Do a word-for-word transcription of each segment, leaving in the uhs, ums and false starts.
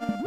What?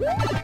Bye.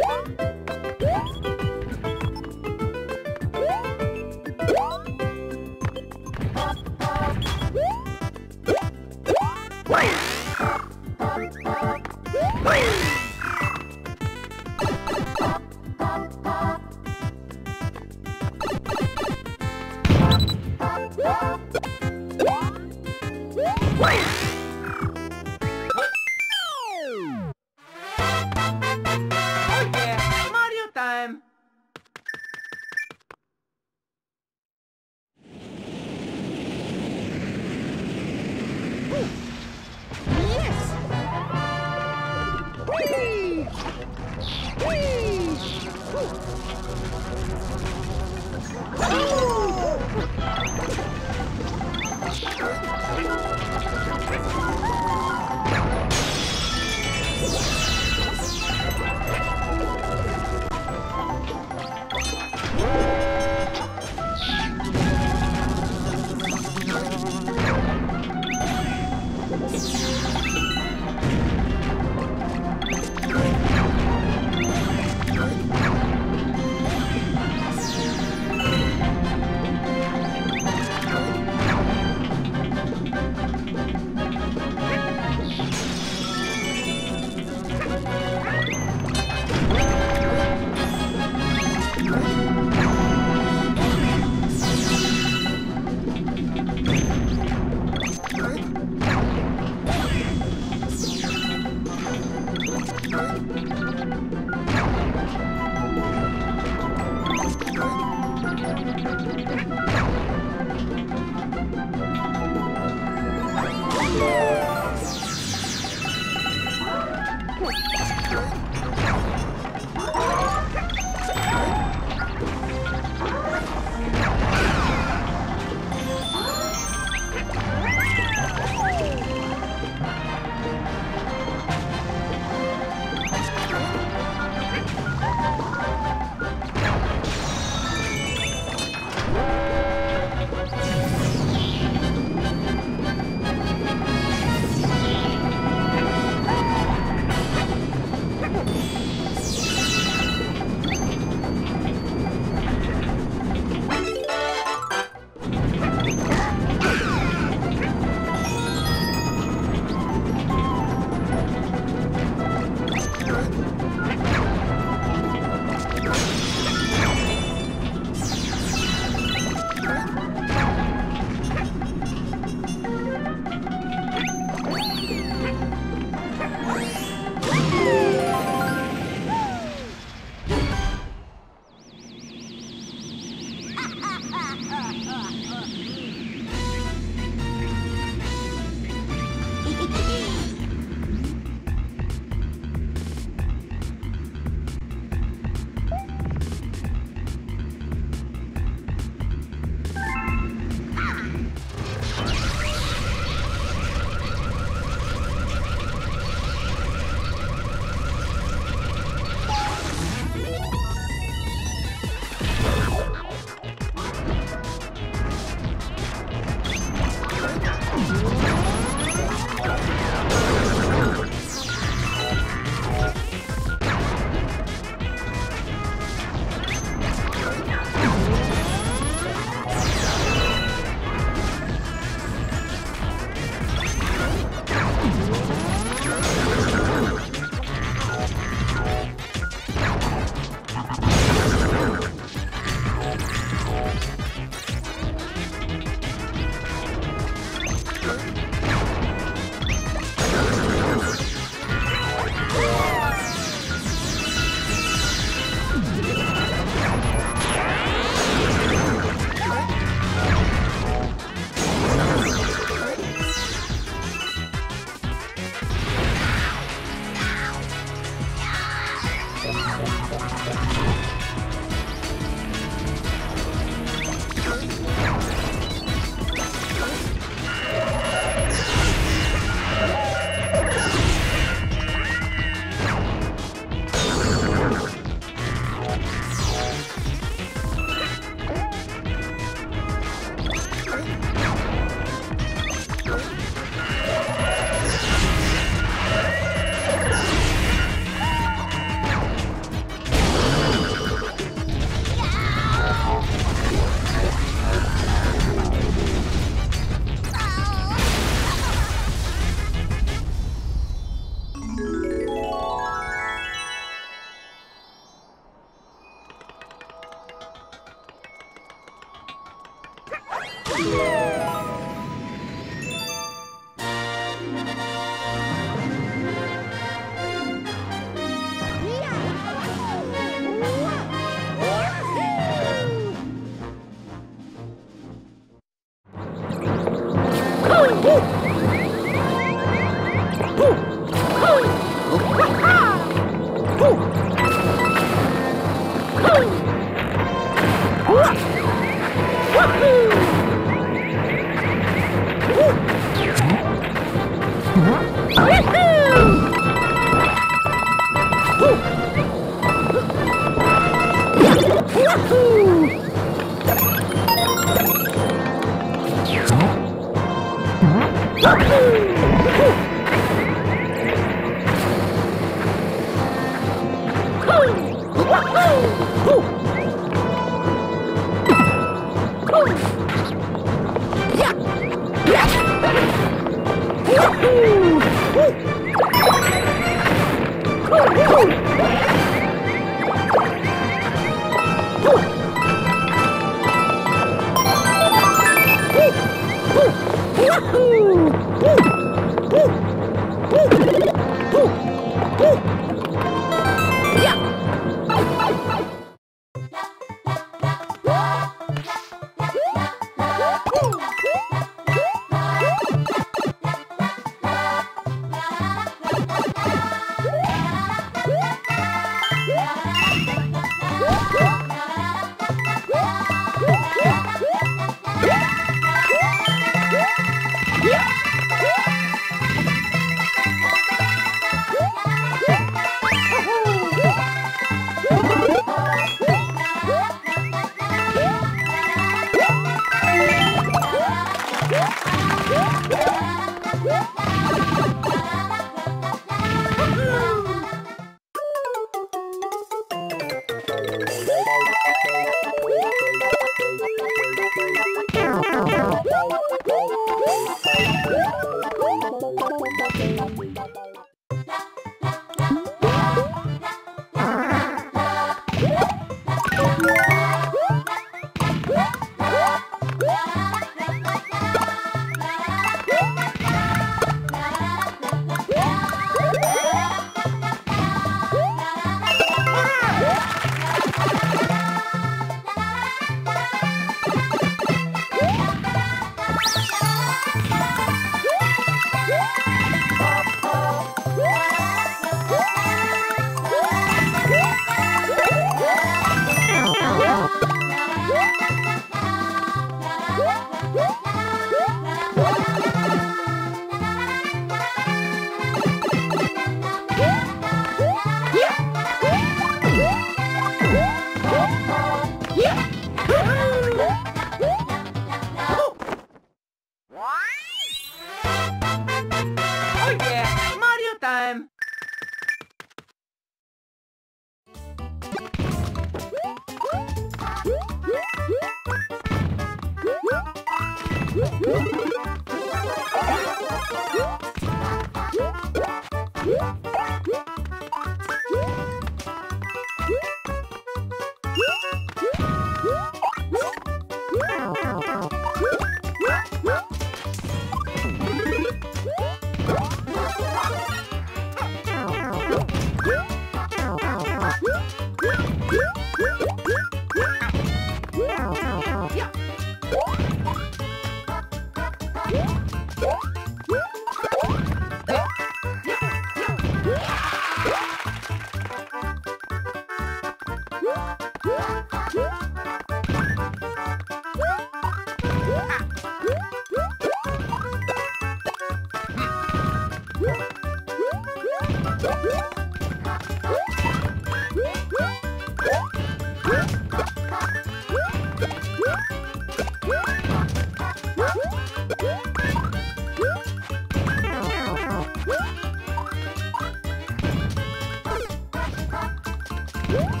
Oh yeah.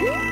Woo!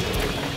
Woo!